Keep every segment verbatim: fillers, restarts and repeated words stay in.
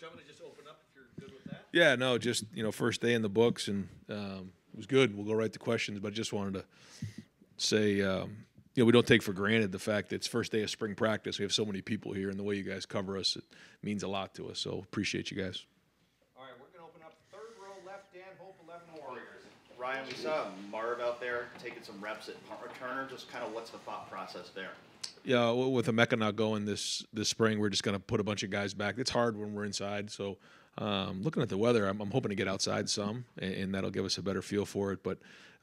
Coach, I'm going to just open up if you're good with that. Yeah, no, just, you know, first day in the books, and um, it was good. We'll go right to questions, but I just wanted to say, um, you know, we don't take for granted the fact that it's first day of spring practice. We have so many people here, and the way you guys cover us, it means a lot to us. So appreciate you guys. All right, we're going to open up third row left, Dan Hope, eleven Warriors. Ryan, we saw Marv out there taking some reps at Turner. Just kind of what's the thought process there? Yeah, with Emeka not going this this spring, we're just going to put a bunch of guys back. It's hard when we're inside. So um, looking at the weather, I'm, I'm hoping to get outside some, and, and that'll give us a better feel for it. But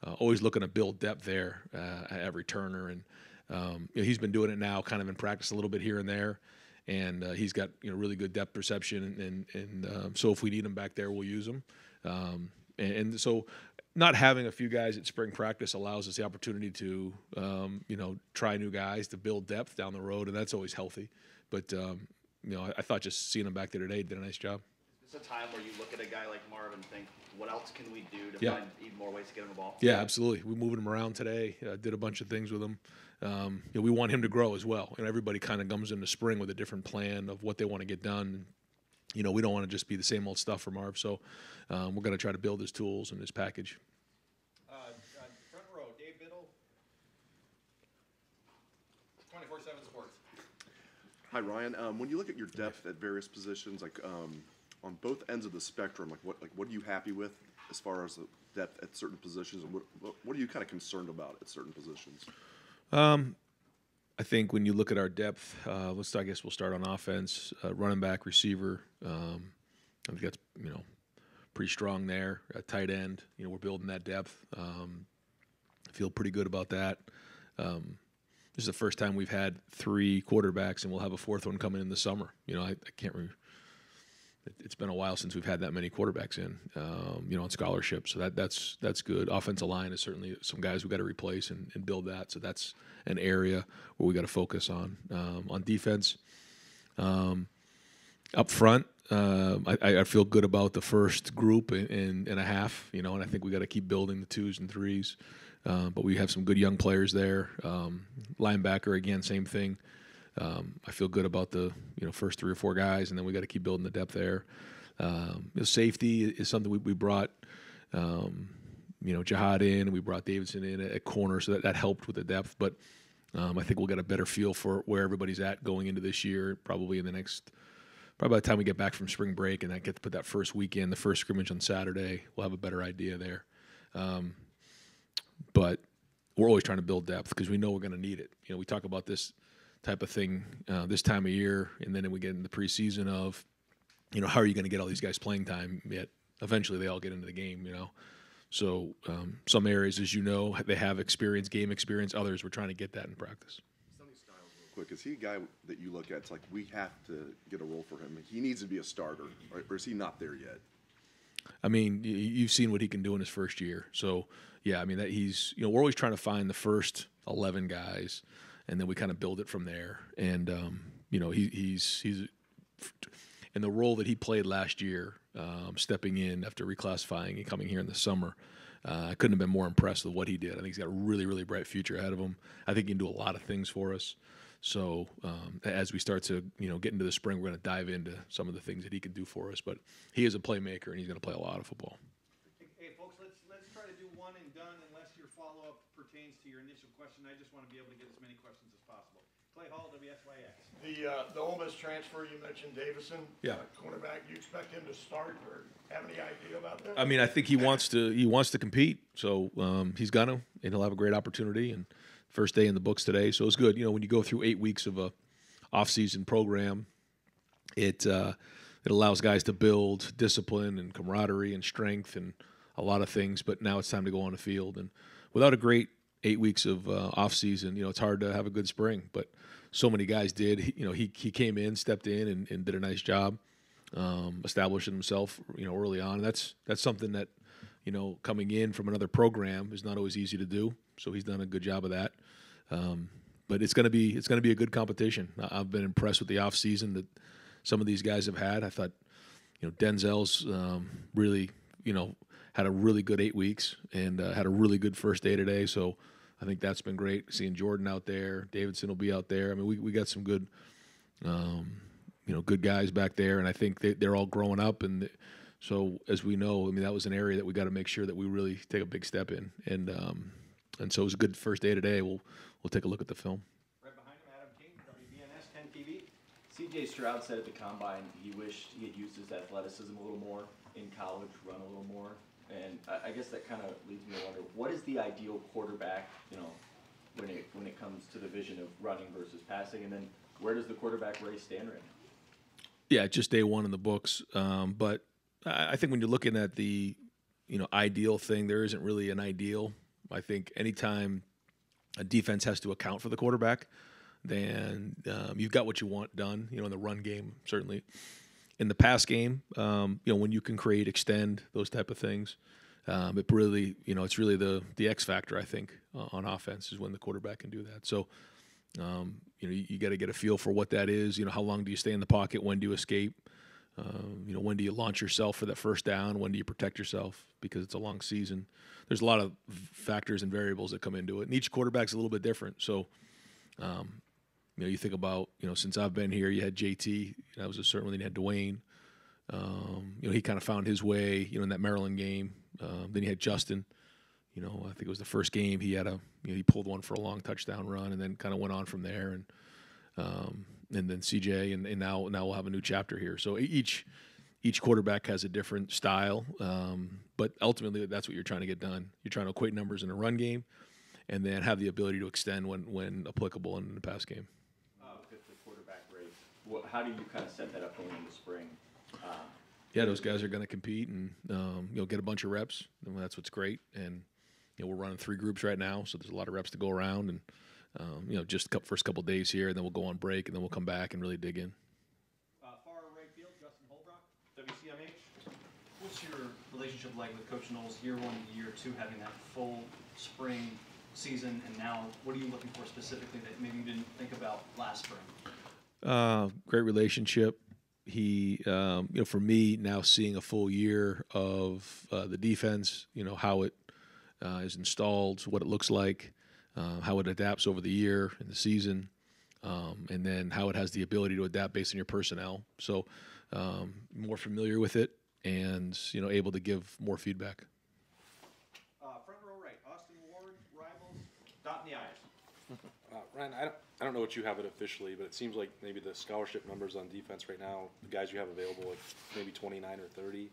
uh, always looking to build depth there uh, at every Turner. And um, you know, he's been doing it now kind of in practice a little bit here and there. And uh, he's got, you know, really good depth perception. And, and um, so if we need him back there, we'll use him. Um, and, and so – not having a few guys at spring practice allows us the opportunity to, um, you know, try new guys to build depth down the road, and that's always healthy. But, um, you know, I, I thought just seeing him back there today did a nice job. Is this a time where you look at a guy like Marvin and think, what else can we do to yeah. find even more ways to get him the ball? Yeah, absolutely. We moved him around today, uh, did a bunch of things with him. Um, you know, we want him to grow as well, and everybody kind of comes into spring with a different plan of what they want to get done. You know, we don't want to just be the same old stuff for Marv, so um, we're going to try to build his tools and his package. Uh, front row, Dave Biddle, twenty-four seven Sports. Hi, Ryan. Um, when you look at your depth at various positions, like um, on both ends of the spectrum, like what, like what are you happy with as far as the depth at certain positions, and what, what are you kind of concerned about at certain positions? Um. I think when you look at our depth, uh, let's. I guess we'll start on offense, uh, running back, receiver. Um, I think that's, you know, pretty strong there. Uh, tight end, you know, we're building that depth. Um, I feel pretty good about that. Um, this is the first time we've had three quarterbacks, and we'll have a fourth one coming in the summer. You know, I, I can't remember. It's been a while since we've had that many quarterbacks in, um, you know, on scholarship. So that that's that's good. Offensive line is certainly some guys we've got to replace and, and build that. So that's an area where we got to focus on. Um, on defense, um, up front, uh, I, I feel good about the first group and, and, and a half, you know, and I think we got to keep building the twos and threes. Uh, but we have some good young players there. Um, linebacker, again, same thing. Um, I feel good about the you know first three or four guys, and then we got to keep building the depth there. Um, you know, safety is something we, we brought, um, you know, Jahad in, we brought Davison in at corner, so that, that helped with the depth. But um, I think we'll get a better feel for where everybody's at going into this year, probably in the next, probably by the time we get back from spring break and I get to put that first weekend, the first scrimmage on Saturday, we'll have a better idea there. Um, but we're always trying to build depth because we know we're going to need it. You know, we talk about this type of thing uh, this time of year, and then we get in the preseason of, you know, how are you going to get all these guys playing time? Yet eventually they all get into the game, you know. So um, some areas, as you know, they have experience, game experience. Others, we're trying to get that in practice. Sonny Styles, real quick, is he a guy that you look at? It's like we have to get a role for him. He needs to be a starter, right? Or is he not there yet? I mean, you've seen what he can do in his first year. So yeah, I mean that he's, you know, we're always trying to find the first eleven guys. And then we kind of build it from there. And, um, you know, he, he's he's in the role that he played last year, um, stepping in after reclassifying and coming here in the summer. Uh, I couldn't have been more impressed with what he did. I think he's got a really, really bright future ahead of him. I think he can do a lot of things for us. So um, as we start to, you know, get into the spring, we're going to dive into some of the things that he can do for us. But he is a playmaker, and he's going to play a lot of football. Hey, folks, let's, let's try to do one and done unless your follow-up pertains to your initial question. I just want to be able to get as many questions. Clay Hall, W S Y X. The, uh, the Ole Miss transfer, you mentioned Davison. Yeah. Uh, cornerback, do you expect him to start or have any idea about that? I mean, I think he wants to he wants to compete, so um, he's got him, and he'll have a great opportunity. And first day in the books today, so it's good. You know, when you go through eight weeks of a off-season program, it, uh, it allows guys to build discipline and camaraderie and strength and a lot of things, but now it's time to go on the field. And without a great eight weeks of uh, off season, you know, it's hard to have a good spring, but so many guys did. He, you know, he he came in, stepped in, and, and did a nice job um, establishing himself, you know, early on. And that's that's something that, you know, coming in from another program is not always easy to do. So he's done a good job of that. Um, but it's gonna be it's gonna be a good competition. I've been impressed with the off season that some of these guys have had. I thought, you know, Denzel's um, really, you know, had a really good eight weeks and uh, had a really good first day today. So I think that's been great. Seeing Jordan out there, Davidson will be out there. I mean, we, we got some good, um, you know, good guys back there, and I think they, they're all growing up. And so, as we know, I mean, that was an area that we got to make sure that we really take a big step in. And um, and so it was a good first day today. We'll we'll take a look at the film. Right behind him, Adam King, W B N S ten T V. C J Stroud said at the combine he wished he had used his athleticism a little more in college, run a little more. And I, I guess that kind of leads me to wonder, what is the ideal quarterback, you know, when it when it comes to the vision of running versus passing, and then where does the quarterback race stand right now? Yeah, just day one in the books. Um, but I think when you're looking at the, you know, ideal thing, there isn't really an ideal. I think anytime a defense has to account for the quarterback, then um, you've got what you want done, you know, in the run game, certainly. In the pass game, um, you know, when you can create, extend, those type of things, um, it really, you know, it's really the the X factor, I think, uh, on offense is when the quarterback can do that. So, Um, you know, you, you got to get a feel for what that is. You know, how long do you stay in the pocket? When do you escape? Um, you know, when do you launch yourself for that first down? When do you protect yourself? Because it's a long season. There's a lot of factors and variables that come into it, and each quarterback's a little bit different. So, um, you know, you think about, you know, since I've been here, you had J T. That was a certain one. Then you had Dwayne. Um, you know, he kind of found his way, you know, in that Maryland game. Um, then you had Justin. You know, I think it was the first game he had a, you know, he pulled one for a long touchdown run, and then kind of went on from there, and um, and then C J, and, and now now we'll have a new chapter here. So each each quarterback has a different style, um, but ultimately that's what you're trying to get done. You're trying to equate numbers in a run game, and then have the ability to extend when when applicable in the pass game. Uh, with the quarterback race, what, how do you kind of set that up going into spring? Uh, yeah, those guys are going to compete, and um, you'll get a bunch of reps, and that's what's great. And you know, we're running three groups right now, so there's a lot of reps to go around, and um, you know, just the first couple of days here, and then we'll go on break, and then we'll come back and really dig in. Uh, far right field, Justin Holbrook, W C M H. What's your relationship like with Coach Knowles, year one, year two, having that full spring season, and now what are you looking for specifically that maybe you didn't think about last spring? Uh, great relationship. He, um, you know, for me now seeing a full year of uh, the defense, you know, how it Uh, is installed, what it looks like, uh, how it adapts over the year and the season, um, and then how it has the ability to adapt based on your personnel. So um, more familiar with it, and you know, able to give more feedback. Uh, front row right, Austin Ward, Rivals, dot in the eyes. uh, Ryan, I don't, I don't know what you have it officially, but it seems like maybe the scholarship numbers on defense right now, the guys you have available, like maybe twenty-nine or thirty,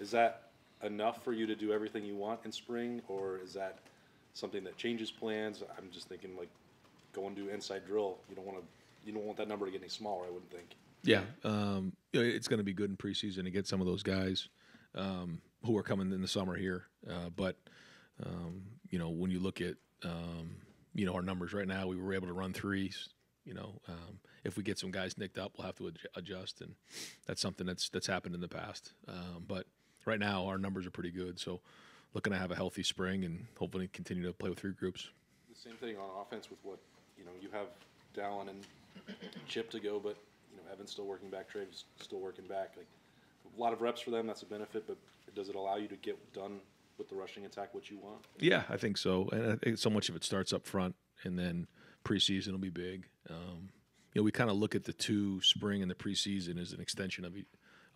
is that enough for you to do everything you want in spring, or is that something that changes plans? I'm just thinking, like, go and do inside drill. You don't want to, you don't want that number to get any smaller, I wouldn't think. Yeah, um, it's going to be good in preseason to get some of those guys um, who are coming in the summer here. Uh, but um, you know, when you look at um, you know, our numbers right now, we were able to run threes. You know, um, if we get some guys nicked up, we'll have to adjust, and that's something that's that's happened in the past. Um, but right now, our numbers are pretty good, so looking to have a healthy spring and hopefully continue to play with three groups. The same thing on offense with what, you know, you have Dallin and Chip to go, but, you know, Evan's still working back, Trey's still working back. Like, a lot of reps for them, that's a benefit, but does it allow you to get done with the rushing attack what you want? Yeah, I think so, and I think so much of it starts up front, and then preseason will be big. Um, you know, we kind of look at the two, spring and the preseason, as an extension of each.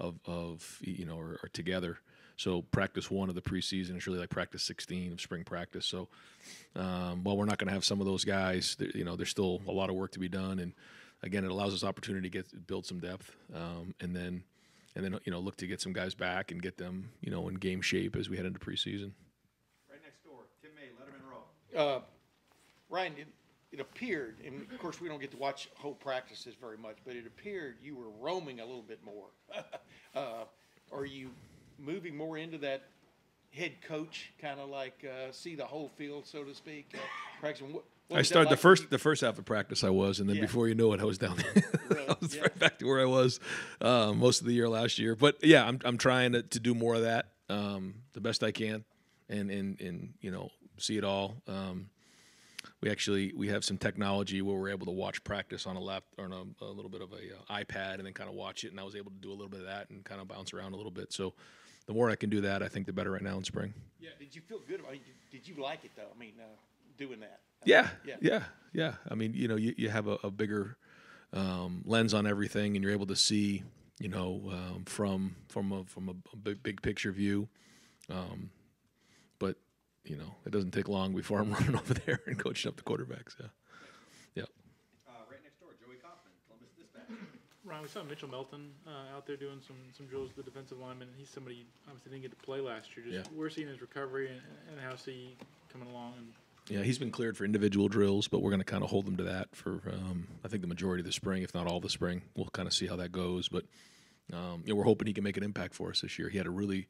Of, of you know, or, or together. So practice one of the preseason is really like practice sixteen of spring practice. So um, while we're not going to have some of those guys, you know, there's still a lot of work to be done. And again, it allows us opportunity to get build some depth, um, and then and then you know, look to get some guys back and get them, you know, in game shape as we head into preseason. Right next door, Tim May, Letterman Row. Uh, Ryan, it, it appeared, and of course we don't get to watch whole practices very much, but it appeared you were roaming a little bit more. Uh, are you moving more into that head coach kind of like uh, see the whole field, so to speak? Uh, practicing. What, what I started like the first the first half of practice I was, and then yeah. before you know it, I was down there. Really? I was yeah. right back to where I was uh, most of the year last year. But yeah, I'm I'm trying to, to do more of that um, the best I can, and and and you know, see it all. Um, we actually we have some technology where we're able to watch practice on a lap or on a, a little bit of a uh, iPad, and then kind of watch it, and I was able to do a little bit of that and kind of bounce around a little bit. So the more I can do that, I think the better right now in spring. Yeah, did you feel good about it? Did you like it though? I mean, uh, doing that. I yeah, mean, yeah, yeah, yeah. I mean, you know, you, you have a, a bigger um, lens on everything, and you're able to see, you know, um, from from a, from a big, big picture view. Um, but you know, it doesn't take long before I'm running over there and coaching up the quarterbacks. Yeah, yeah. Uh, right next door, Joey Kaufman, Columbus Dispatch. Ryan, we saw Mitch Melton uh, out there doing some some drills with the defensive lineman. He's somebody obviously didn't get to play last year. Just yeah. We're seeing his recovery and, and how's he coming along. And yeah, he's been cleared for individual drills, but we're going to kind of hold him to that for, um, I think, the majority of the spring, if not all the spring. We'll kind of see how that goes. But, um, you know, we're hoping he can make an impact for us this year. He had a really,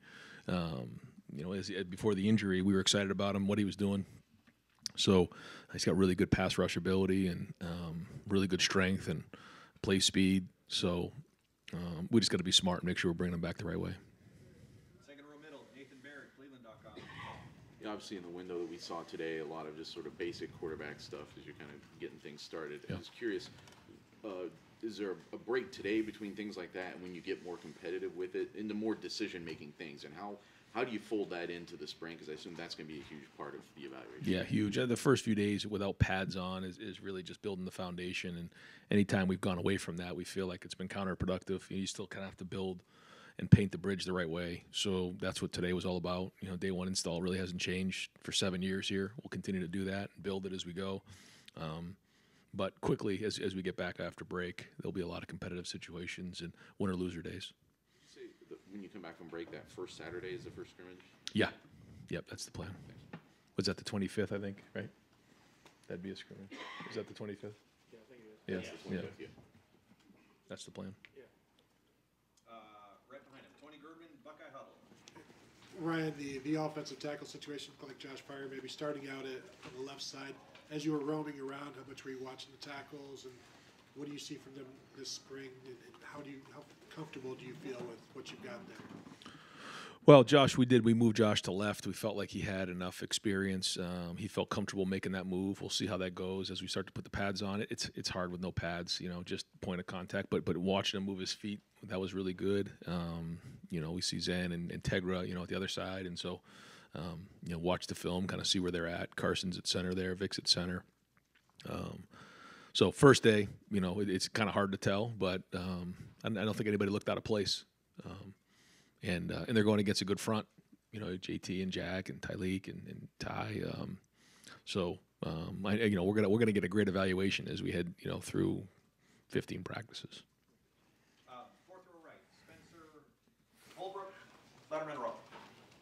um, you know, as, before the injury, we were excited about him, what he was doing. So he's got really good pass rush ability and um, really good strength and play speed. So um, we just got to be smart and make sure we're bringing him back the right way. Obviously, in the window that we saw today, a lot of just sort of basic quarterback stuff as you're kind of getting things started. Yeah. I was curious, uh, is there a break today between things like that and when you get more competitive with it into more decision-making things? And how, how do you fold that into the spring? Because I assume that's going to be a huge part of the evaluation. Yeah, huge. The first few days without pads on is, is really just building the foundation. And anytime we've gone away from that, we feel like it's been counterproductive. You still kind of have to build and paint the bridge the right way. So that's what today was all about. You know, day one install really hasn't changed for seven years here. We'll continue to do that and build it as we go. Um, but quickly, as, as we get back after break, there'll be a lot of competitive situations and winner loser days. Did you say when you come back from break, that first Saturday is the first scrimmage? Yeah. Yep, that's the plan. Thanks. Was that the twenty-fifth, I think, right? That'd be a scrimmage. Is that the twenty-fifth? Yeah, I think it is. Yeah, yeah. The twenty-fifth, yeah. Yeah. That's the plan. Yeah. Ryan, the, the offensive tackle situation, like Josh Pryor, maybe starting out at on the left side, as you were roaming around, how much were you watching the tackles, and what do you see from them this spring, and how do you, how comfortable do you feel with what you've got there? Well, Josh, we did. We moved Josh to left. We felt like he had enough experience. Um, he felt comfortable making that move. We'll see how that goes as we start to put the pads on it. It's it's hard with no pads, you know, just point of contact. But but watching him move his feet, that was really good. Um, you know, we see Zen and, and Tegra, you know, at the other side. And so, um, you know, watch the film, kind of see where they're at. Carson's at center there. Vic's at center. Um, so first day, you know, it, it's kind of hard to tell. But um, I, I don't think anybody looked out of place. Um, And, uh, and they're going against a good front, you know, J T and Jack and Tyleek and, and Ty. Um, so, um, I, you know, we're gonna we're gonna get a great evaluation as we head, you know, through fifteen practices. Uh, fourth row right, Spencer Holbrook, letterman row.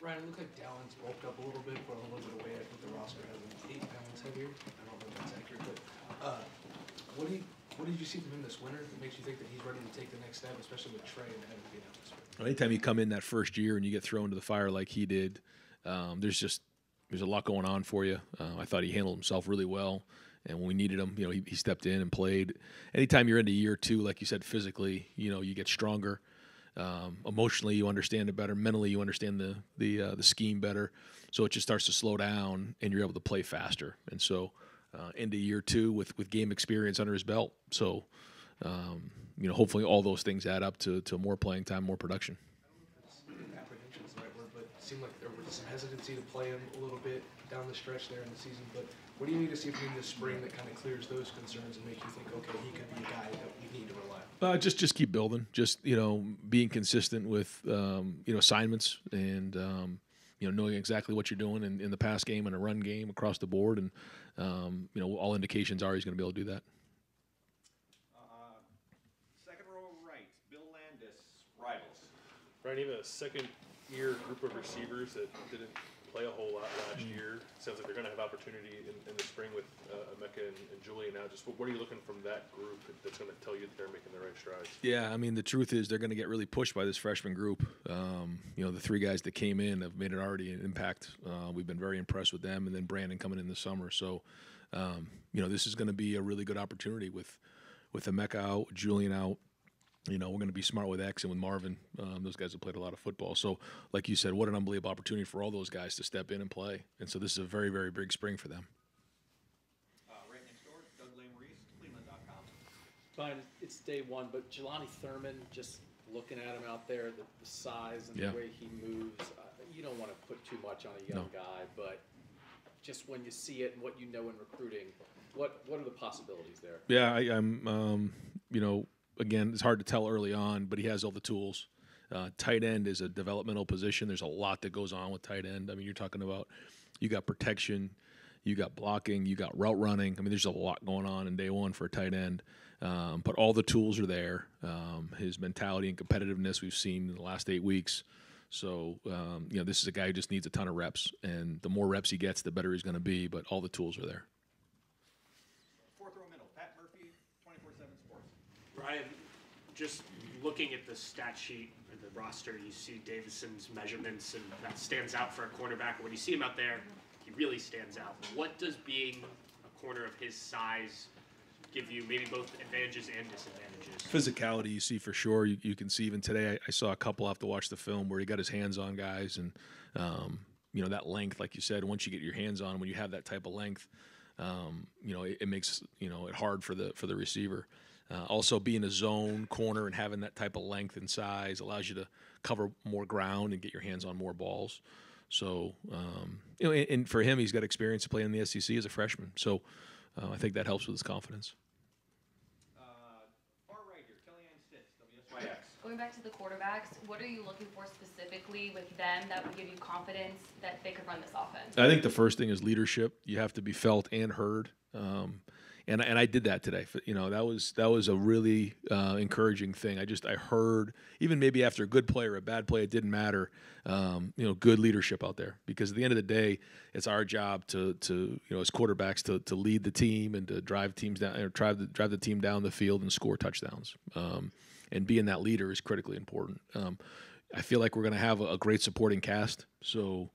Ryan, it looked like Dallin's bulked up a little bit, put a little bit away. I think the roster has an eight pounds heavier. I don't know if that's accurate, but uh, what do you? What did you see from him this winter that makes you think that he's ready to take the next step, especially with Trey and having to get out this winter? Anytime you come in that first year and you get thrown to the fire like he did, um, there's just there's a lot going on for you. Uh, I thought he handled himself really well, and when we needed him, you know, he, he stepped in and played. Anytime you're into year two, like you said, physically, you know, you get stronger. Um, emotionally, you understand it better. Mentally, you understand the the uh, the scheme better. So it just starts to slow down, and you're able to play faster. And so. Uh, into year two with, with game experience under his belt. So, um, you know, hopefully all those things add up to, to more playing time, more production. I don't know if apprehension is the right word, but it seemed like there was some hesitancy to play him a little bit down the stretch there in the season. But what do you need to see from him this spring that kind of clears those concerns and makes you think, okay, he could be a guy that we need to rely on? Uh, just, just keep building. Just, you know, being consistent with, um, you know, assignments and, um, you know, knowing exactly what you're doing in, in the pass game and a run game across the board. And, um, you know, all indications are he's going to be able to do that. Uh, second row right, Bill Landis, Rivals. Ryan, you have a second-year group of receivers that didn't play a whole lot last year. Sounds like they're going to have opportunity in, in the spring with uh, Emeka and, and Julian now. Just what are you looking from that group that's going to tell you that they're making the right strides? Yeah, I mean, the truth is they're going to get really pushed by this freshman group. Um, you know, the three guys that came in have made it already an impact. Uh, we've been very impressed with them, and then Brandon coming in the summer. So, um, you know, this is going to be a really good opportunity with, with Emeka out, Julian out. You know, we're going to be smart with X and with Marvin. Um, those guys have played a lot of football. So, like you said, what an unbelievable opportunity for all those guys to step in and play. And so this is a very, very big spring for them. Uh, right next door, Doug Lane-Reese, Cleveland dot com. Fine, it's day one, but Jelani Thurman, just looking at him out there, the, the size and yeah. the way he moves, uh, you don't want to put too much on a young no. guy, but just when you see it and what you know in recruiting, what what are the possibilities there? Yeah, I, I'm um, – you know, again, it's hard to tell early on, but he has all the tools. Uh, tight end is a developmental position. There's a lot that goes on with tight end. I mean, you're talking about you got protection, you got blocking, you got route running. I mean, there's a lot going on in day one for a tight end. Um, but all the tools are there. Um, his mentality and competitiveness we've seen in the last eight weeks. So, um, you know, this is a guy who just needs a ton of reps. And the more reps he gets, the better he's going to be. But all the tools are there. Fourth row middle, Pat Murphy, twenty-four seven Sports. Ryan, just looking at the stat sheet or the roster, you see Davison's measurements, and that stands out for a cornerback. When you see him out there, he really stands out. What does being a corner of his size give you, maybe both advantages and disadvantages? Physicality, you see for sure. You, you can see even today, I, I saw a couple have to watch the film where he got his hands on guys, and um, you know, that length, like you said, once you get your hands on, when you have that type of length, um, you know, it, it makes, you know, it hard for the for the receiver. Uh, also, being a zone corner and having that type of length and size allows you to cover more ground and get your hands on more balls. So, um, you know, and, and for him, he's got experience playing in the S E C as a freshman. So, uh, I think that helps with his confidence. Going back to the quarterbacks, what are you looking for specifically with them that would give you confidence that they could run this offense? I think the first thing is leadership. You have to be felt and heard, um, and and I did that today. You know, that was that was a really uh, encouraging thing. I just I heard, even maybe after a good play or a bad play, it didn't matter. Um, you know, good leadership out there, because at the end of the day, it's our job to to you know as quarterbacks to to lead the team and to drive teams down, or drive the, drive the team down the field and score touchdowns. Um, And being that leader is critically important. Um, I feel like we're going to have a, a great supporting cast. So,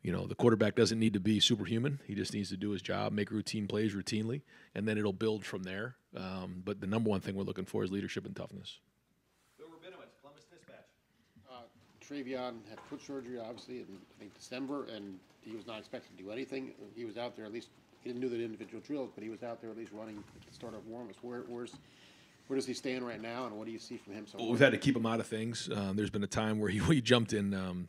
you know, the quarterback doesn't need to be superhuman. He just needs to do his job, make routine plays routinely, and then it'll build from there. Um, but the number one thing we're looking for is leadership and toughness. Bill Rabinowitz, Columbus Dispatch. Uh, Travion had foot surgery, obviously, in I think December, and he was not expected to do anything. He was out there at least. He didn't do the individual drills, but he was out there at least running at the start of warm-ups. Where, where's Where does he stand right now, and what do you see from him? So well, we've had to keep him out of things. Um, there's been a time where he, he jumped in um,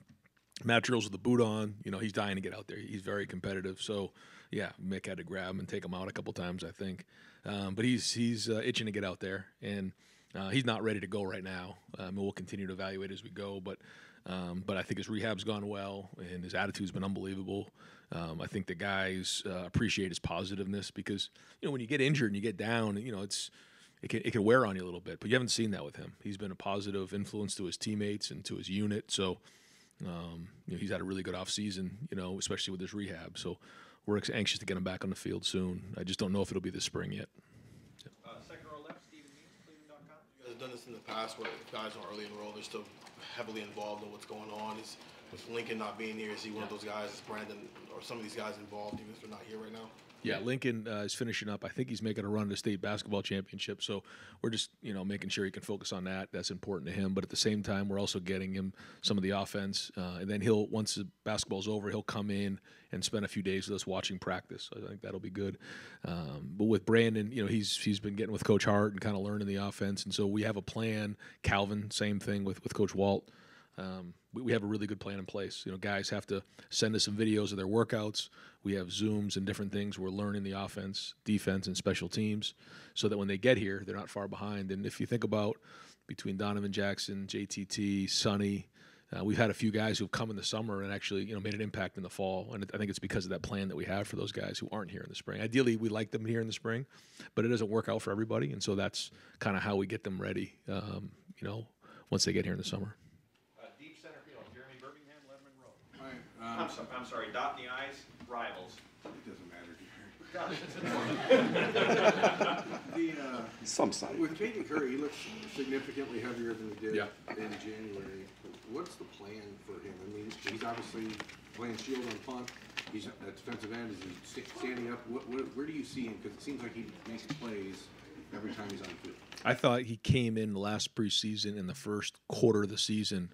mat drills with the boot on. You know, he's dying to get out there. He's very competitive. So, yeah, Mick had to grab him and take him out a couple times, I think. Um, but he's he's uh, itching to get out there, and uh, he's not ready to go right now. Um, and we'll continue to evaluate as we go. But um, but I think his rehab's gone well, and his attitude's been unbelievable. Um, I think the guys uh, appreciate his positiveness, because, you know, when you get injured and you get down, you know, it's – It can, it can wear on you a little bit, but you haven't seen that with him. He's been a positive influence to his teammates and to his unit. So, um, you know, he's had a really good offseason, you know, especially with his rehab. So we're anxious to get him back on the field soon. I just don't know if it'll be this spring yet. Yeah. Uh, second row left, Steven Means, Cleveland dot com. You guys have done this in the past where guys aren't early enrolled. They're still heavily involved in what's going on. Is, with Lincoln not being here, is he one of those guys? Is Brandon or some of these guys involved, even if they're not here right now? Yeah, Lincoln uh, is finishing up. I think he's making a run to the state basketball championship. So we're just, you know, making sure he can focus on that. That's important to him. But at the same time, we're also getting him some of the offense. Uh, and then he'll, once the basketball's over, he'll come in and spend a few days with us watching practice. So I think that'll be good. Um, but with Brandon, you know, he's he's been getting with Coach Hart and kind of learning the offense. And so we have a plan. Calvin, same thing with, with Coach Walt. Um, we, we have a really good plan in place. You know, guys have to send us some videos of their workouts. We have Zooms and different things. We're learning the offense, defense, and special teams so that when they get here, they're not far behind. And if you think about between Donovan Jackson, J T T, Sonny, uh, we've had a few guys who have come in the summer and actually, you know, made an impact in the fall. And I think it's because of that plan that we have for those guys who aren't here in the spring. Ideally, we like them here in the spring, but it doesn't work out for everybody. And so that's kind of how we get them ready, um, you know, once they get here in the summer. Um, I'm, so, I'm sorry, dot in the I's, rivals. It doesn't matter, dear. the, uh, Some side. With Peyton Curry, he looks significantly heavier than he did yeah. in January. What's the plan for him? I mean, he's obviously playing shield on punt. He's at defensive end. Is he standing up? What, what, where do you see him? Because it seems like he makes plays every time he's on field. I thought he came in last preseason in the first quarter of the season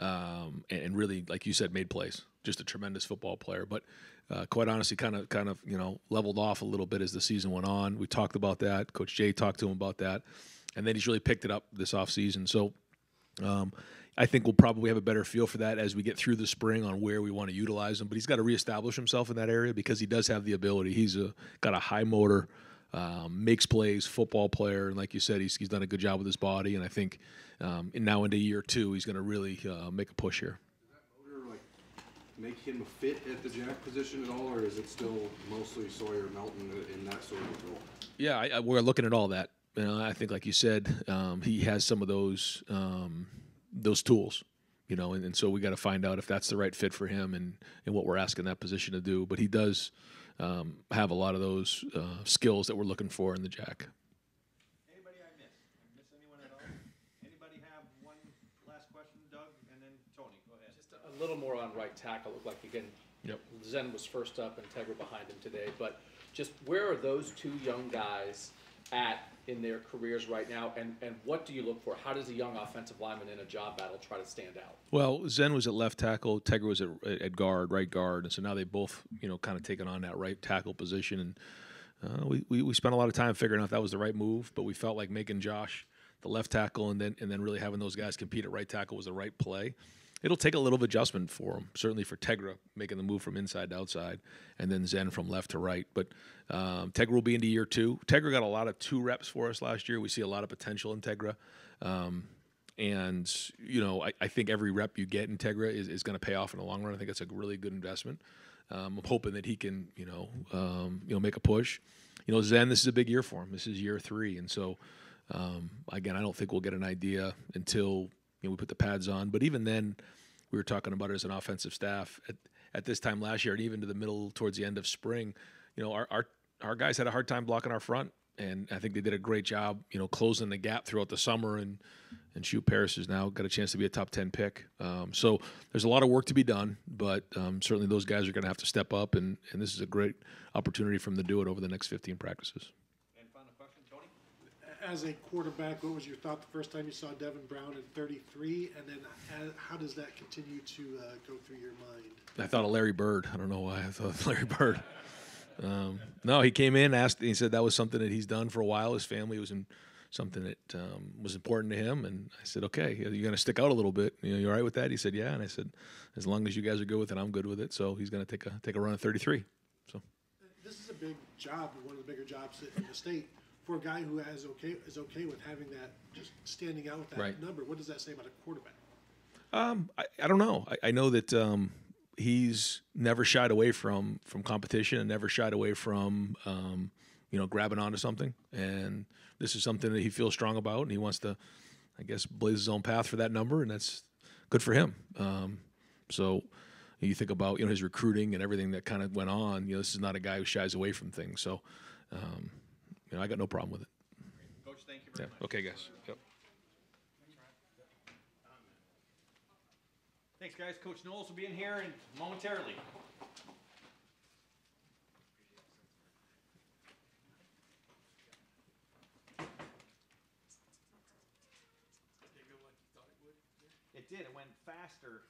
um, and, and really, like you said, made plays. Just a tremendous football player, but uh, quite honestly, kind of, kind of, you know, leveled off a little bit as the season went on. We talked about that. Coach Jay talked to him about that, and then he's really picked it up this offseason. So um, I think we'll probably have a better feel for that as we get through the spring on where we want to utilize him. But he's got to reestablish himself in that area because he does have the ability. He's a, got a high motor, um, makes plays, football player. And like you said, he's, he's done a good job with his body. And I think um, and now into year two, he's going to really uh, make a push here. Does that motor like make him a fit at the Jack position at all, or is it still mostly Sawyer, Melton, in that sort of role? Yeah, I, I, we're looking at all that. You know, I think, like you said, um, he has some of those um, those tools, you know, and, and so we got to find out if that's the right fit for him and, and what we're asking that position to do. But he does um, have a lot of those uh, skills that we're looking for in the Jack. Anybody I missed? I miss anyone at all? Anybody have one last question, Doug? And then Tony, go ahead. Just a little more on right tackle. Looked like, again, yep. Zen was first up and Tegra behind him today. But just where are those two young guys at in their careers right now, and, and what do you look for? How does a young offensive lineman in a job battle try to stand out? Well, Zen was at left tackle, Tegra was at, at guard, right guard, and so now they both, you know, kind of taken on that right tackle position. And uh, we, we, we spent a lot of time figuring out if that was the right move, but we felt like making Josh the left tackle and then and then really having those guys compete at right tackle was the right play. It'll take a little of adjustment for him, certainly for Tegra, making the move from inside to outside, and then Zen from left to right. But um, Tegra will be into year two. Tegra got a lot of two reps for us last year. We see a lot of potential in Tegra. Um, and, you know, I, I think every rep you get in Tegra is, is going to pay off in the long run. I think that's a really good investment. Um, I'm hoping that he can, you know, um, you know, make a push. You know, Zen, this is a big year for him. This is year three. And so, um, again, I don't think we'll get an idea until – you know, we put the pads on, but even then, we were talking about it as an offensive staff at, at this time last year, and even to the middle towards the end of spring. You know, our our our guys had a hard time blocking our front, and I think they did a great job. You know, closing the gap throughout the summer, and and shoot, Paris has now got a chance to be a top ten pick. Um, so there's a lot of work to be done, but um, certainly those guys are going to have to step up, and and this is a great opportunity for them to do it over the next fifteen practices. As a quarterback, what was your thought the first time you saw Devin Brown in thirty-three, and then how does that continue to uh, go through your mind? I thought of Larry Bird. I don't know why I thought of Larry Bird. Um, no, he came in, asked, and he said that was something that he's done for a while. His family was in something that um, was important to him, and I said, okay, you're going to stick out a little bit. You know, you all right with that? He said, yeah, and I said, as long as you guys are good with it, I'm good with it. So he's going to take a take a run at thirty-three. So this is a big job, one of the bigger jobs in the state. For a guy who has okay is okay with having that, just standing out with that right number, what does that say about a quarterback? Um, I, I don't know. I, I know that um, he's never shied away from from competition and never shied away from um, you know, grabbing onto something. And this is something that he feels strong about, and he wants to, I guess, blaze his own path for that number, and that's good for him. Um, so you think about you know his recruiting and everything that kind of went on. You know, this is not a guy who shies away from things. So. Um, You know, I got no problem with it. Coach, thank you very yeah. much. Okay, guys. Yep. Thanks, guys. Coach Knowles will be in here in momentarily. It did. It went faster.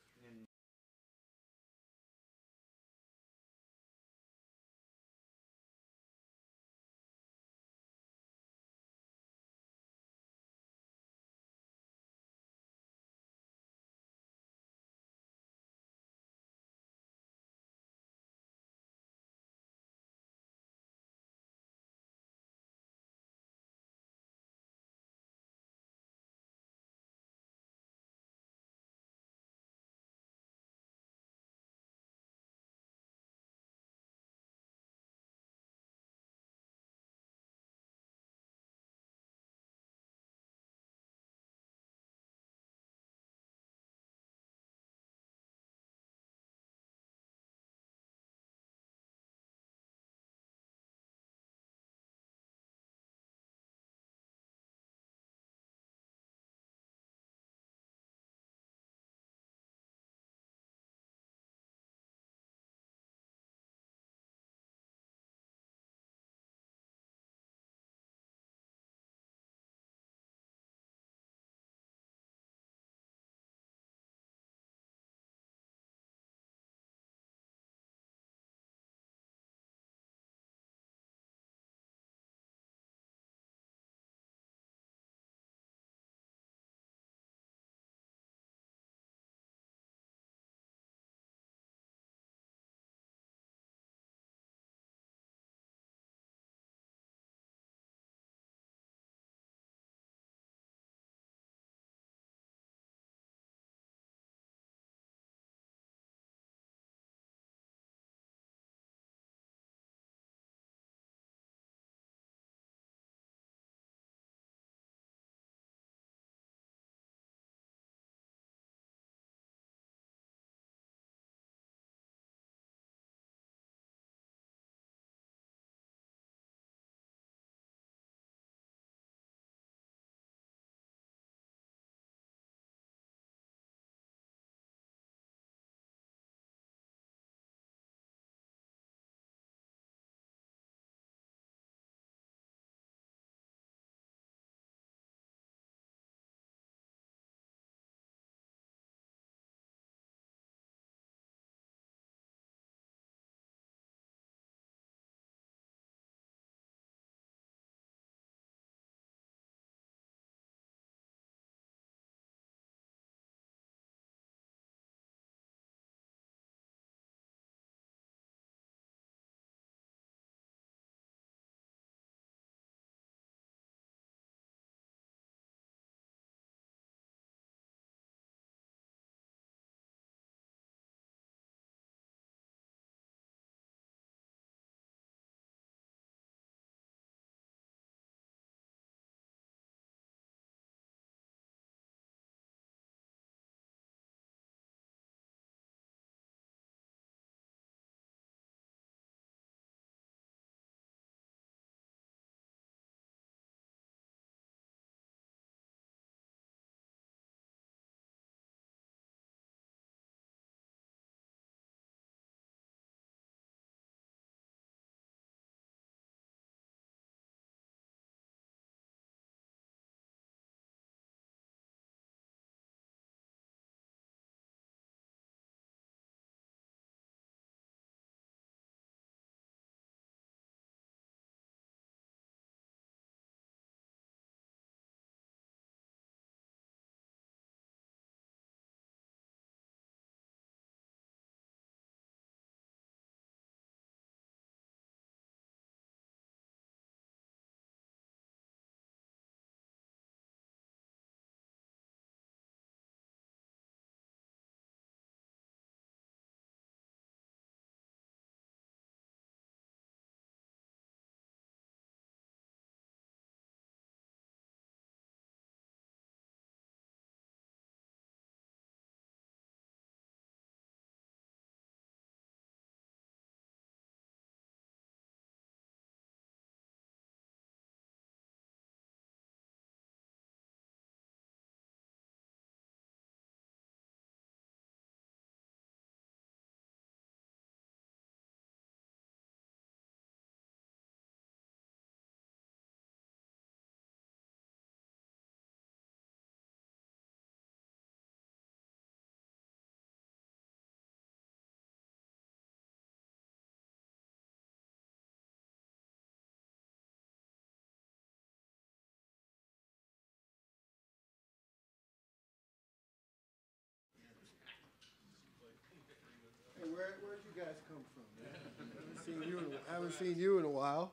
you guys come from, man? I haven't seen you in a, I haven't seen you in a while.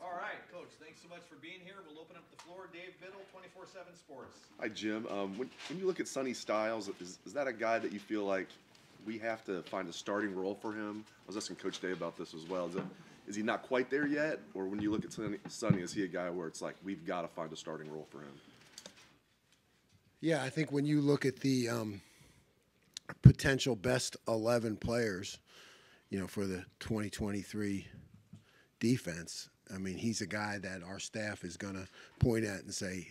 All right, Coach, thanks so much for being here. We'll open up the floor. Dave Biddle, twenty-four seven Sports. Hi, Jim. Um, when, when you look at Sonny Styles, is, is that a guy that you feel like we have to find a starting role for him? I was asking Coach Day about this as well. Is, it, is he not quite there yet? Or when you look at Sonny, Sonny, is he a guy where it's like we've got to find a starting role for him? Yeah, I think when you look at the um, potential best eleven players, you know, for the twenty twenty-three defense, I mean, he's a guy that our staff is going to point at and say,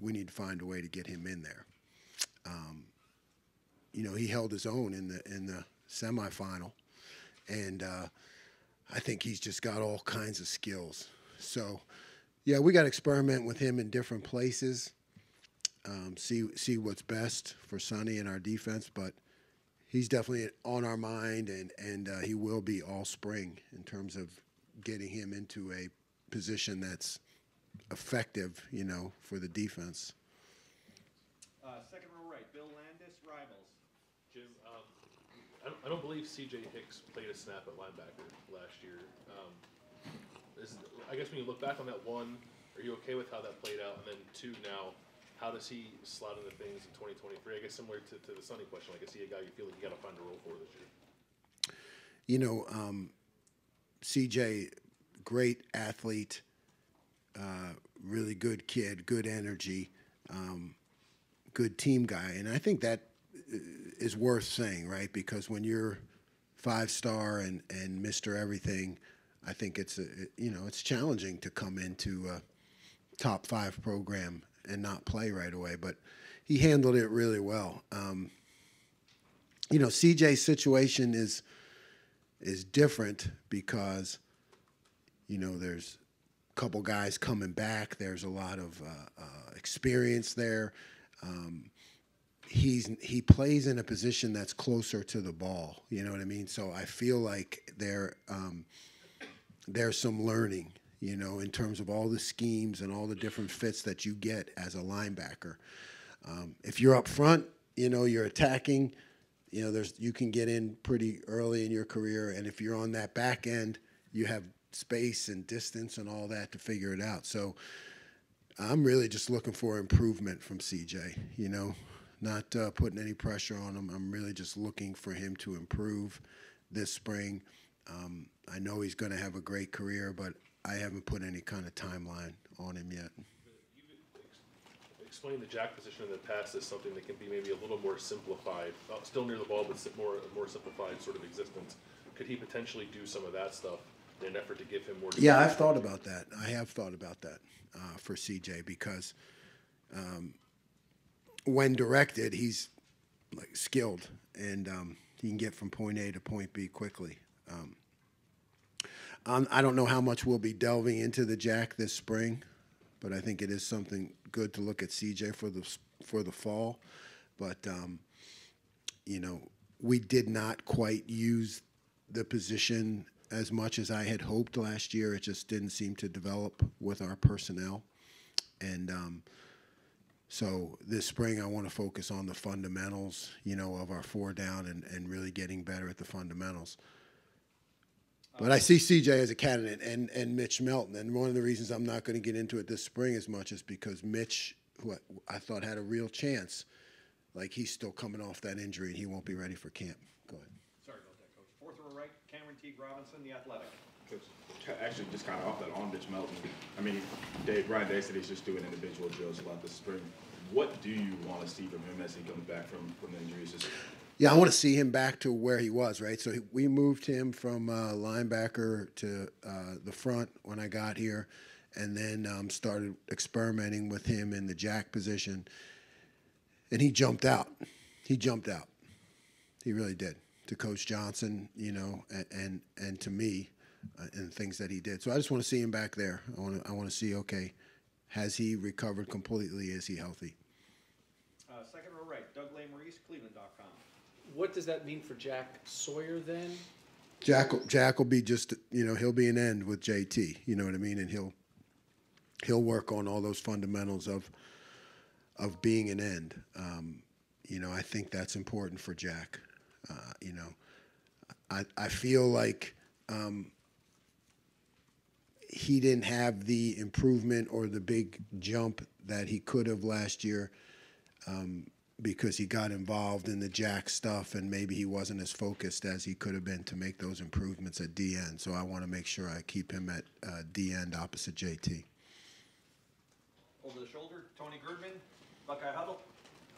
we need to find a way to get him in there. Um, you know, he held his own in the in the semifinal, and uh, I think he's just got all kinds of skills. So, yeah, we got to experiment with him in different places, um, see see what's best for Sonny and our defense, but he's definitely on our mind, and, and uh, he will be all spring in terms of getting him into a position that's effective, you know, for the defense. Uh, second row right, Bill Landis, Rivals. Jim, um, I, don't, I don't believe C J Hicks played a snap at linebacker last year. Um, is, I guess when you look back on that one, are you okay with how that played out? And then two now, how does he slot into things in twenty twenty-three? I guess similar to, to the Sonny question, like, is he a guy you feel like you got to find a role for this year? You know, um, C J, great athlete, uh, really good kid, good energy, um, good team guy. And I think that is worth saying, right? Because when you're five-star and, and Mister Everything, I think it's, a, you know, it's challenging to come into a top five program and not play right away. But he handled it really well. Um, you know, C J's situation is – is different because, you know, there's a couple guys coming back. There's a lot of uh, uh, experience there. Um, he's he plays in a position that's closer to the ball. You know what I mean? So I feel like there um, there's some learning, you know, in terms of all the schemes and all the different fits that you get as a linebacker. Um, if you're up front, you know, you're attacking. You know, there's you can get in pretty early in your career, and if you're on that back end, you have space and distance and all that to figure it out. So I'm really just looking for improvement from C J, you know, not uh, putting any pressure on him. I'm really just looking for him to improve this spring. Um, I know he's going to have a great career, but I haven't put any kind of timeline on him yet. Explain the Jack position in the past as something that can be maybe a little more simplified, still near the ball, but more more simplified sort of existence. Could he potentially do some of that stuff in an effort to give him more? Yeah, I've thought about that. I have thought about that uh, for C J because um, when directed, he's like skilled and um, he can get from point A to point B quickly. Um, I'm, I don't know how much we'll be delving into the Jack this spring, but I think it is something good to look at C J for the for the fall. But, um, you know, we did not quite use the position as much as I had hoped last year. It just didn't seem to develop with our personnel. And um, so this spring I want to focus on the fundamentals, you know, of our four down and, and really getting better at the fundamentals. But I see C J as a candidate and, and Mitch Melton. And one of the reasons I'm not going to get into it this spring as much is because Mitch, who I, I thought had a real chance, like he's still coming off that injury and he won't be ready for camp. Go ahead. Sorry about that, Coach. Fourth row right, Cameron T. Robinson, The Athletic. Coach, actually just kind of off that on Mitch Melton. I mean, Dave, Brian Day said he's just doing individual drills a lot this spring. What do you want to see from him as he comes back from, from the injuries this spring? Yeah, I want to see him back to where he was, right? So he, we moved him from uh, linebacker to uh, the front when I got here, and then um, started experimenting with him in the Jack position. And he jumped out. He jumped out. He really did to Coach Johnson, you know, and and, and to me, uh, and things that he did. So I just want to see him back there. I want to I want to see. Okay, has he recovered completely? Is he healthy? Uh, second row right, Doug Lamarice, Cleveland dot com. What does that mean for Jack Sawyer then? Jack, Jack will be just, you know, he'll be an end with J T. You know what I mean, and he'll he'll work on all those fundamentals of of being an end. Um, you know, I think that's important for Jack. Uh, you know, I, I feel like um, he didn't have the improvement or the big jump that he could have last year um, because he got involved in the Jack stuff and maybe he wasn't as focused as he could have been to make those improvements at D-end. So I want to make sure I keep him at uh, D-end opposite J T. Over the shoulder, Tony Girdman, Buckeye Huddle.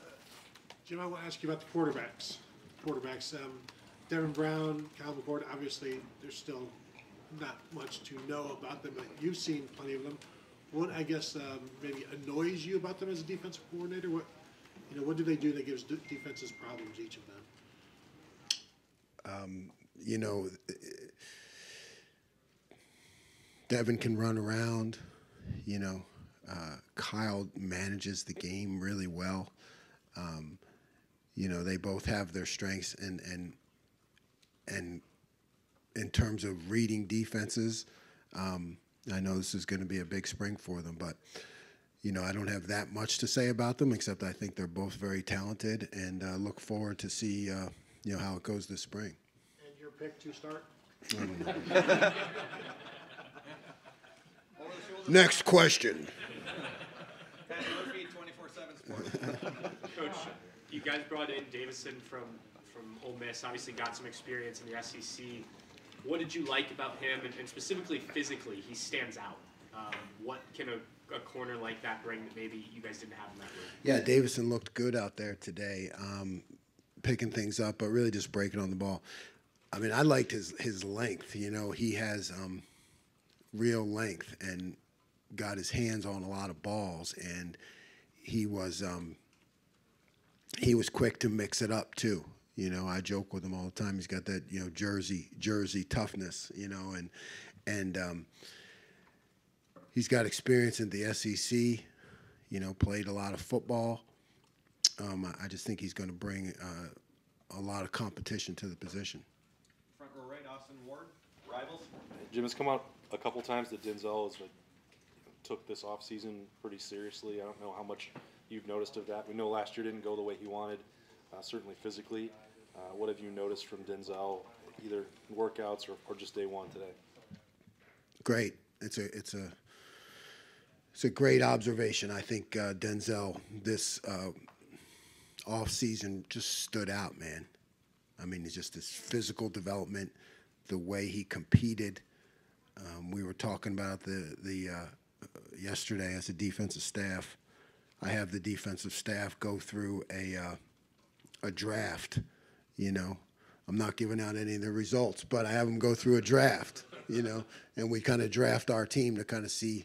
Uh, Jim, I want to ask you about the quarterbacks. Quarterbacks, um, Devin Brown, Kyle McCord, obviously there's still not much to know about them, but you've seen plenty of them. What, I guess, um, maybe annoys you about them as a defensive coordinator? What, you know, what do they do that gives de defenses problems, each of them? Um, you know, Devin can run around, you know. Uh, Kyle manages the game really well. Um, you know, they both have their strengths, and and and in terms of reading defenses, um, I know this is going to be a big spring for them. But you know, I don't have that much to say about them, except I think they're both very talented, and uh, look forward to see uh, you know how it goes this spring. And your pick to start. Next question. Coach, you guys brought in Davison from, from Ole Miss, obviously got some experience in the S E C. What did you like about him, and, and specifically physically, he stands out? Um, what can a, a corner like that bring that maybe you guys didn't have in that room? Yeah, Davison looked good out there today, um, picking things up, but really just breaking on the ball. I mean, I liked his, his length. You know, he has um, real length and got his hands on a lot of balls, and he was um, he was quick to mix it up too. You know, I joke with him all the time. He's got that you know Jersey Jersey toughness. You know, and and um, he's got experience in the S E C. You know, played a lot of football. Um, I just think he's going to bring uh, a lot of competition to the position. Front row right, Austin Ward, rivals. Jim has come out a couple times that Denzel is like. Took this offseason pretty seriously. I don't know how much you've noticed of that. We know last year didn't go the way he wanted, uh, certainly physically. Uh, what have you noticed from Denzel, either workouts or, or just day one today? Great. It's a it's a it's a great observation. I think uh, Denzel this uh, offseason just stood out, man. I mean, it's just his physical development, the way he competed. Um, we were talking about the the. Uh, yesterday as a defensive staff. I have the defensive staff go through a, uh, a draft, you know. I'm not giving out any of the results, but I have them go through a draft, you know, and we kind of draft our team to kind of see,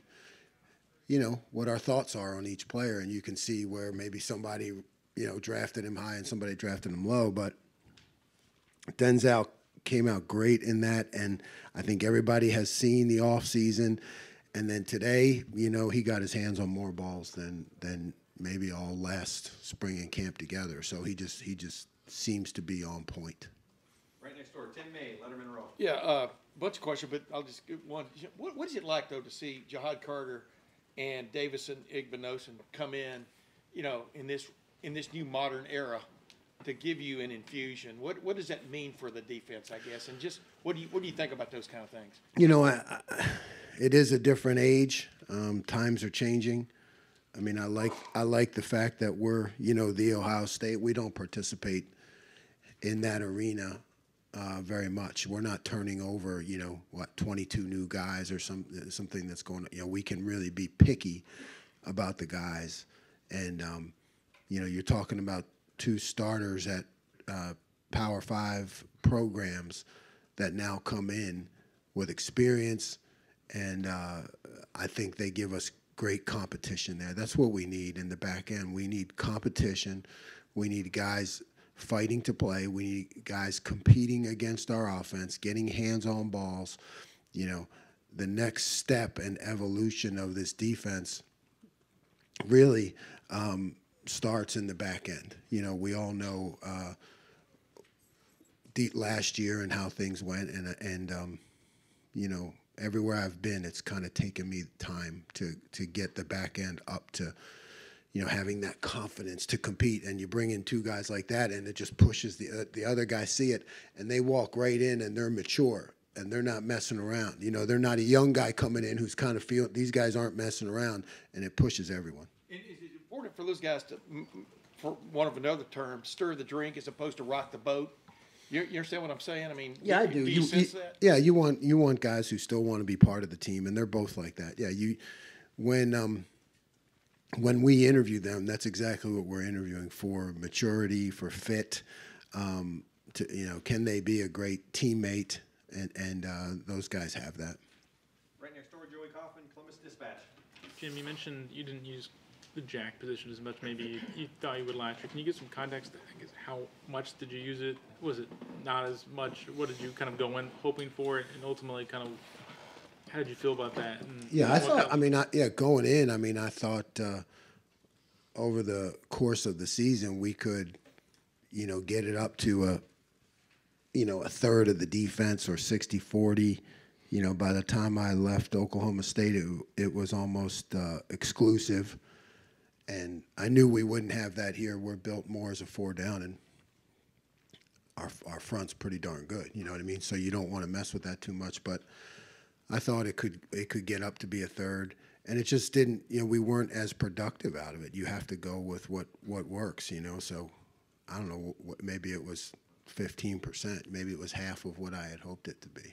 you know, what our thoughts are on each player, and you can see where maybe somebody, you know, drafted him high and somebody drafted him low, but Denzel came out great in that, and I think everybody has seen the offseason. And then today, you know, he got his hands on more balls than than maybe all last spring and camp together. So he just he just seems to be on point. Right next door, Tim May, Letterman Row. Yeah, a uh, bunch of questions, but I'll just give one. What, what is it like, though, to see Jahad Carter and Davison Igbinosin come in, you know, in this in this new modern era to give you an infusion? What what does that mean for the defense, I guess? And just what do you what do you think about those kind of things? You know, I. I It is a different age. Um, times are changing. I mean, I like I like the fact that we're, you know, the Ohio State. We don't participate in that arena uh, very much. We're not turning over, you know, what, twenty-two new guys or some something that's going on. You know, we can really be picky about the guys. And, um, you know, you're talking about two starters at uh, Power Five programs that now come in with experience. And uh, I think they give us great competition there. That's what we need in the back end. We need competition. We need guys fighting to play. We need guys competing against our offense, getting hands on balls. You know, the next step and evolution of this defense really um, starts in the back end. You know, we all know uh, last year and how things went, and and um, you know. Everywhere I've been, it's kind of taken me time to to get the back end up to, you know, having that confidence to compete. And you bring in two guys like that, and it just pushes the, uh, the other guys see it, and they walk right in, and they're mature, and they're not messing around. You know, they're not a young guy coming in who's kind of feeling, these guys aren't messing around, and it pushes everyone. Is it important for those guys to, for one of another term, stir the drink as opposed to rock the boat? You, you understand what I'm saying? I mean, yeah, I do. do you, you sense you, that? Yeah, you want you want guys who still want to be part of the team, and they're both like that. Yeah, you when um when we interview them, that's exactly what we're interviewing for: maturity, for fit. Um, to you know, can they be a great teammate? And and uh, those guys have that. Right next door, Joey Kaufman, Columbus Dispatch. Jim, you mentioned you didn't use the jack position as much maybe you thought you would last year. Can you give some context? I guess how much did you use it? Was it not as much? What did you kind of go in hoping for, and ultimately kind of how did you feel about that? And yeah, I thought. I mean, I, yeah, going in, I mean, I thought uh, over the course of the season we could, you know, get it up to a, you know, a third of the defense or sixty forty. You know, by the time I left Oklahoma State, it, it was almost uh, exclusive. And I knew we wouldn't have that here. We're built more as a four down, and our our front's pretty darn good. You know what I mean? So you don't want to mess with that too much. But I thought it could it could get up to be a third, and it just didn't. You know, we weren't as productive out of it. You have to go with what what works. You know, so I don't know. What, maybe it was fifteen percent. Maybe it was half of what I had hoped it to be. Is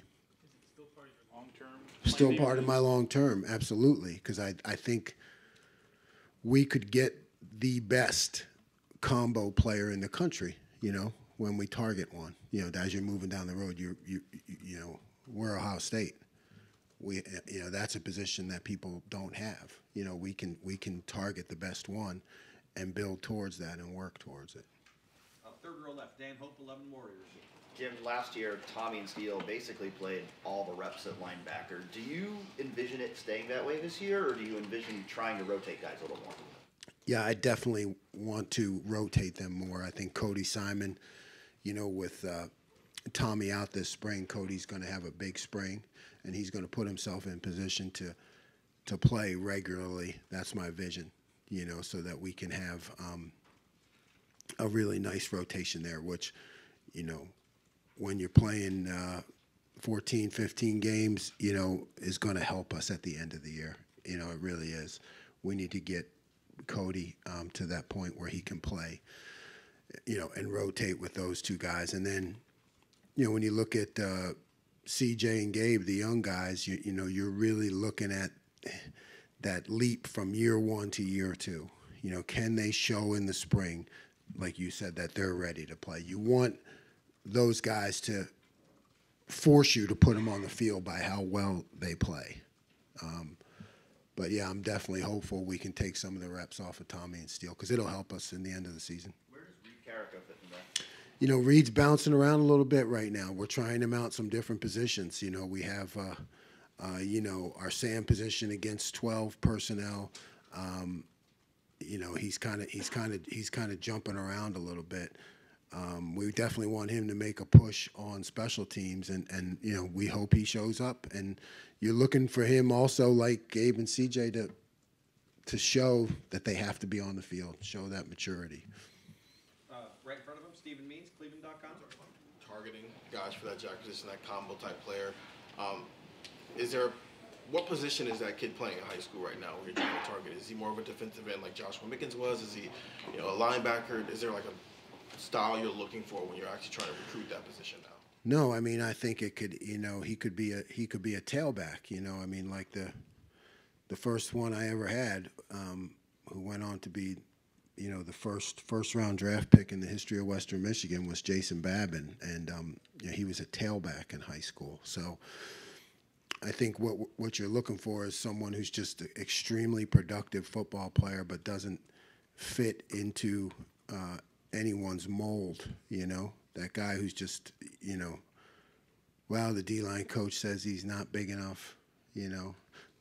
it still part of your long term? Still part of my long term, absolutely. Because I I think we could get the best combo player in the country, you know, when we target one. You know, as you're moving down the road, you you you know, we're Ohio State. We you know, that's a position that people don't have. You know, we can we can target the best one and build towards that and work towards it. Uh, third row left, Dan Hope, eleven Warriors. Jim, last year, Tommy and Steele basically played all the reps at linebacker. Do you envision it staying that way this year, or do you envision trying to rotate guys a little more? Yeah, I definitely want to rotate them more. I think Cody Simon, you know, with uh, Tommy out this spring, Cody's going to have a big spring, and he's going to put himself in position to to play regularly. That's my vision, you know, so that we can have um, a really nice rotation there, which, you know, when you're playing uh, fourteen, fifteen games, you know, is going to help us at the end of the year. You know, it really is. We need to get Cody um, to that point where he can play, you know, and rotate with those two guys. And then, you know, when you look at uh, C J and Gabe, the young guys, you, you know, you're really looking at that leap from year one to year two. You know, can they show in the spring, like you said, that they're ready to play? You want those guys to force you to put them on the field by how well they play. Um, but, yeah, I'm definitely hopeful we can take some of the reps off of Tommy and Steele because it'll help us in the end of the season. Where does Reed Carrico fit in that? You know, Reed's bouncing around a little bit right now. We're trying him out some different positions. You know, we have, uh, uh, you know, our Sam position against twelve personnel. Um, you know, he's kind of he's kind of he's kind of jumping around a little bit. Um, we definitely want him to make a push on special teams, and, and, you know, we hope he shows up. And you're looking for him also, like Gabe and C J, to to show that they have to be on the field, show that maturity. Uh, right in front of him, Stephen Means, Cleveland dot com. Targeting guys for that jack position, that combo type player. Um, is there, what position is that kid playing in high school right now where you're trying to target? Is he more of a defensive end like Joshua Mickens was? Is he, you know, a linebacker? Is there like a style you're looking for when you're actually trying to recruit that position now? No, I mean, I think it could, you know, he could be a he could be a tailback, you know. I mean, like the the first one I ever had, um, who went on to be, you know, the first first round draft pick in the history of Western Michigan was Jason Babin, and um, you know, he was a tailback in high school. So I think what what you're looking for is someone who's just an extremely productive football player but doesn't fit into uh, anyone's mold, you know, that guy who's just, you know, well, the D-line coach says he's not big enough, you know,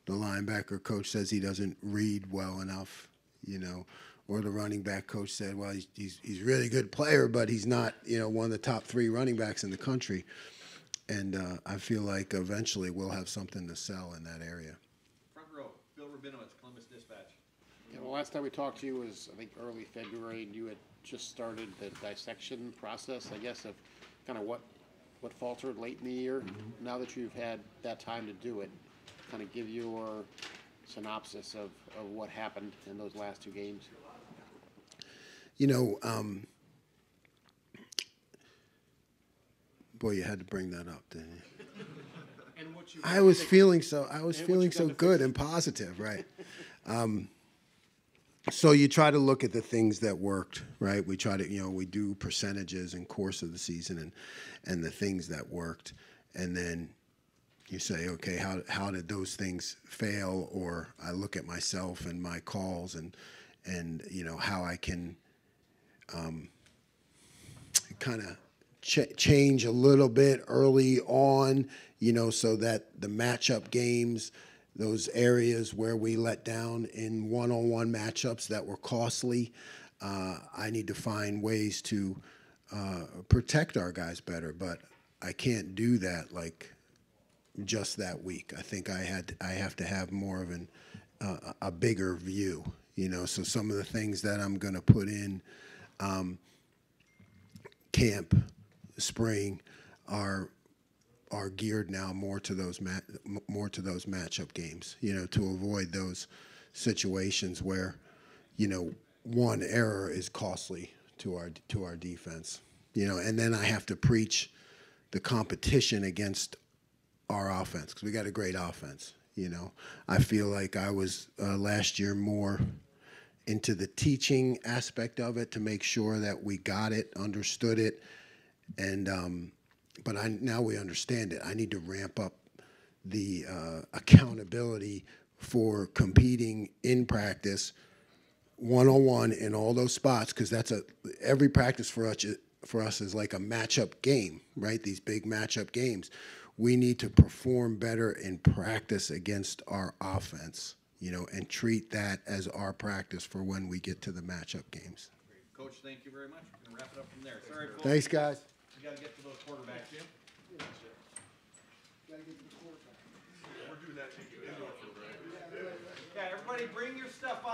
the linebacker coach says he doesn't read well enough, you know, or the running back coach said, well, he's he's, he's a really good player, but he's not, you know, one of the top three running backs in the country. And uh, I feel like eventually we'll have something to sell in that area. Front row, Bill Rabinowitz, Columbus Dispatch. Yeah, well, last time we talked to you was, I think, early February, and you had just started the dissection process, I guess, of kind of what what faltered late in the year. Mm-hmm. Now that you've had that time to do it, kind of give your synopsis of, of what happened in those last two games. You know, um, boy, you had to bring that up, didn't you? And what you I was thinking. feeling so. I was and feeling so good and positive, right? um, so you try to look at the things that worked, right? We try to, you know, we do percentages in course of the season and and the things that worked, and then you say, okay, how how did those things fail? Or I look at myself and my calls and and you know how I can um, kind of. Ch change a little bit early on, you know, so that the matchup games, those areas where we let down in one-on-one matchups that were costly, uh, I need to find ways to uh, protect our guys better. But I can't do that like just that week. I think I had I have to have more of an uh, a bigger view, you know. So some of the things that I'm going to put in um, camp. Spring are are geared now more to those mat more to those matchup games, you know, to avoid those situations where, you know, one error is costly to our to our defense, you know. And then I have to preach the competition against our offense, because we got a great offense, you know. I feel like I was uh, last year more into the teaching aspect of it to make sure that we got it, understood it. And um, but I, now we understand it. I need to ramp up the uh, accountability for competing in practice, one-on-one in all those spots, because that's a every practice for us for us is like a matchup game, right? These big matchup games. We need to perform better in practice against our offense, you know, and treat that as our practice for when we get to the matchup games. Coach, thank you very much. We're going to wrap it up from there. Sorry, folks. Thanks, guys. We got to get to those quarterbacks, Jim. Yeah, sure. Got to get to the quarterback. We're doing that. Yeah, everybody bring your stuff on.